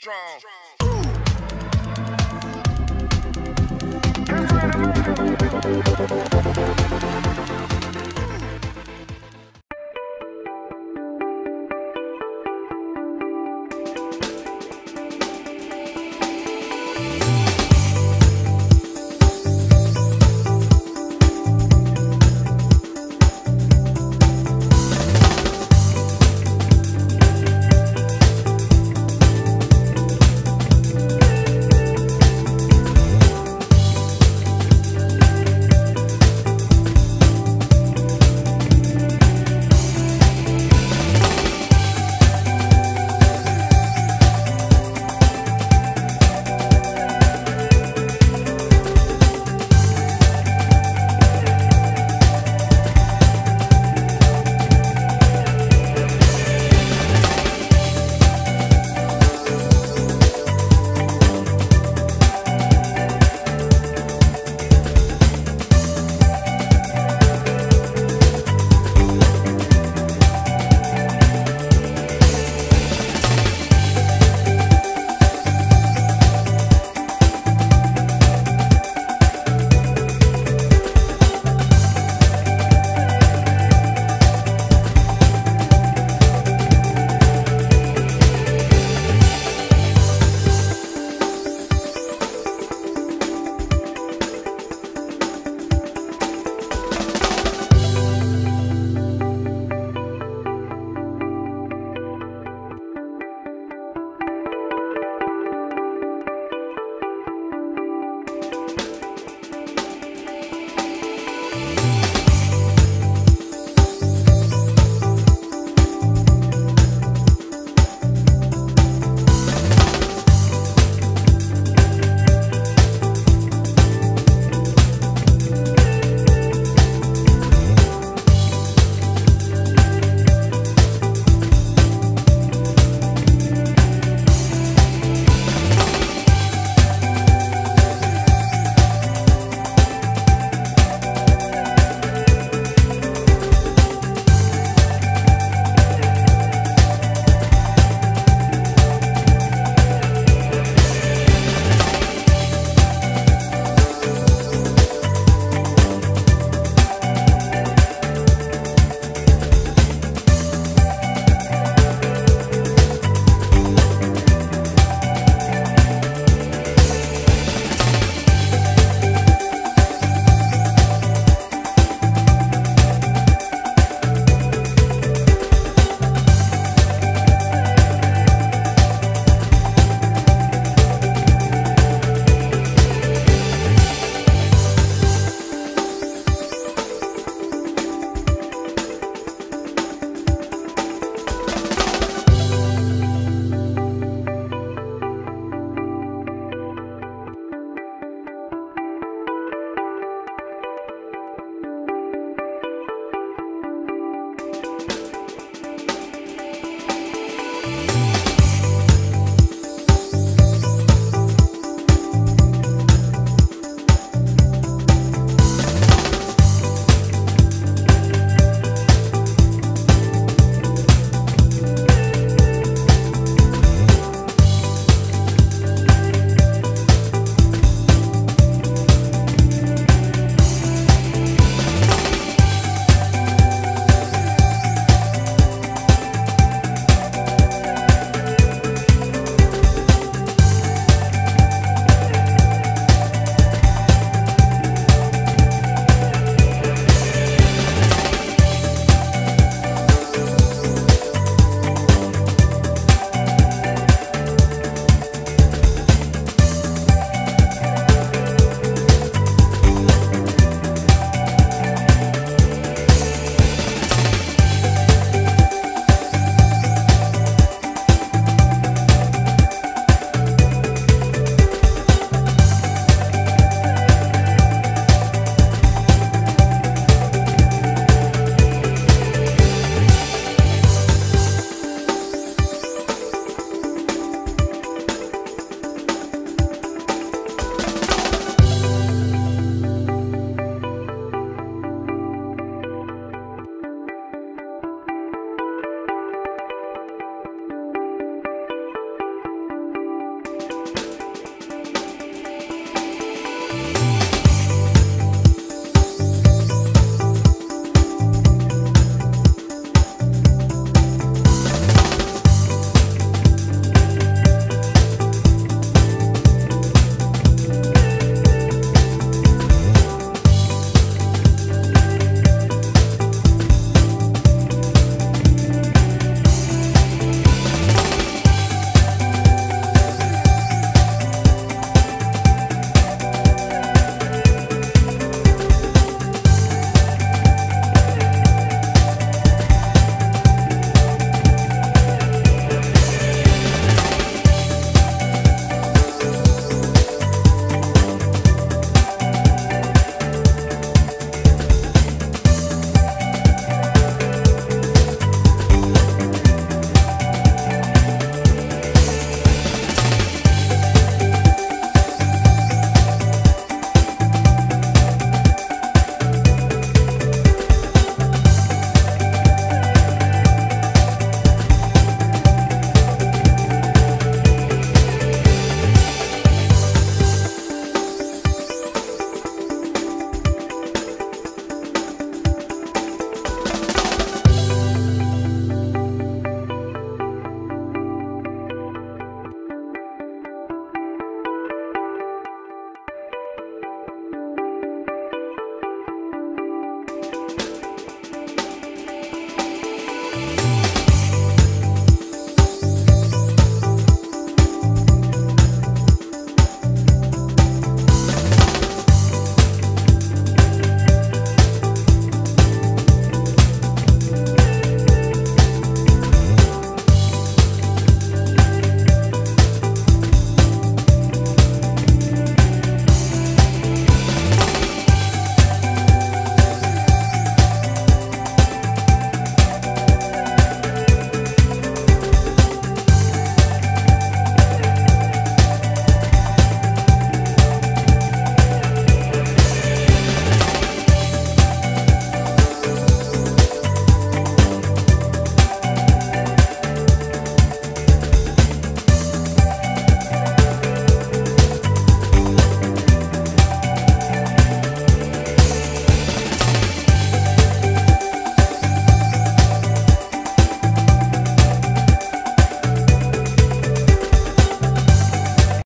strong. Ooh.